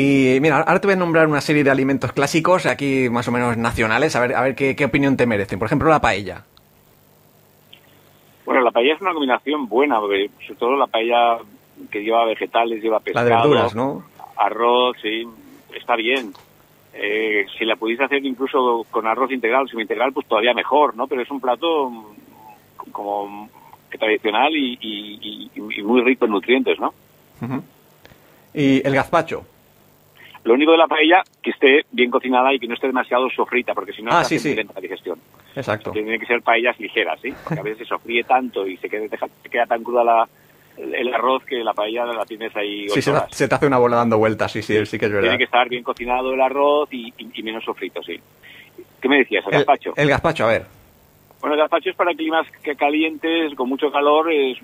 Y mira, ahora te voy a nombrar una serie de alimentos clásicos, aquí más o menos nacionales, a ver qué opinión te merecen. Por ejemplo, la paella. Bueno, la paella es una combinación buena, porque sobre todo la paella que lleva vegetales, lleva pescado. La de verduras, ¿no? Arroz, sí, está bien. Si la pudiese hacer incluso con arroz integral o semi-integral, pues todavía mejor, ¿no? Pero es un plato como que tradicional y muy rico en nutrientes, ¿no? Uh-huh. ¿Y el gazpacho? Lo único de la paella, que esté bien cocinada y que no esté demasiado sofrita, porque si no está lenta la digestión. Exacto. Tienen que ser paellas ligeras, ¿sí? Porque a veces se sofríe tanto y se queda tan cruda el arroz que la paella la tienes ahí 8 horas. Se te hace una bola dando vueltas, sí que es verdad. Tiene que estar bien cocinado el arroz y menos sofrito, sí. ¿Qué me decías? ¿El gazpacho? El gazpacho, a ver. Bueno, el gazpacho es para climas calientes, con mucho calor, es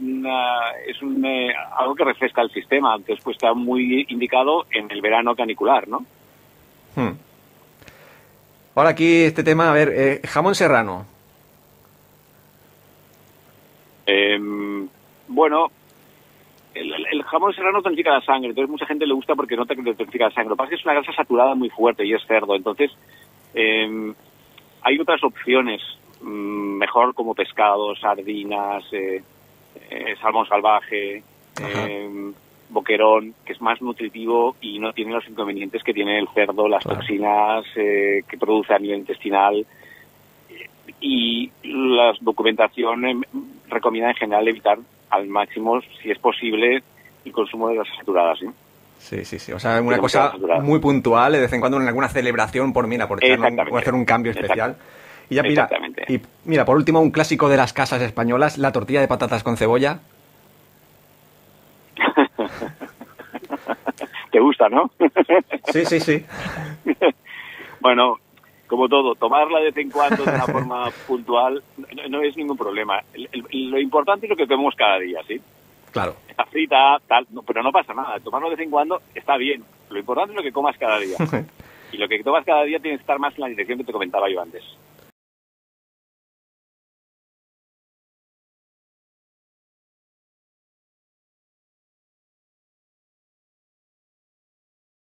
algo que refresca el sistema. Entonces, pues está muy indicado en el verano canicular, ¿no? Hmm. Ahora aquí este tema, a ver, jamón serrano. Bueno, el jamón serrano tonifica la sangre, entonces mucha gente le gusta porque nota que tonifica la sangre. Lo que pasa es que es una grasa saturada muy fuerte y es cerdo, entonces hay otras opciones mejor como pescado, sardinas, salmón salvaje, boquerón, que es más nutritivo y no tiene los inconvenientes que tiene el cerdo, las toxinas que produce a nivel intestinal, y la documentación recomienda en general evitar al máximo, si es posible, el consumo de grasas saturadas, ¿sí? Sí. O sea, una cosa muy puntual, de vez en cuando en alguna celebración por hacer un cambio especial. Y mira, por último, un clásico de las casas españolas, la tortilla de patatas con cebolla. Te gusta, ¿no? Sí. Bueno, como todo, tomarla de vez en cuando de una forma puntual no es ningún problema. Lo importante es lo que comemos cada día, ¿sí? Claro. Está frita, tal, pero no pasa nada. Tomarlo de vez en cuando está bien. Lo importante es lo que comas cada día. Y lo que tomas cada día tiene que estar más en la dirección que te comentaba yo antes.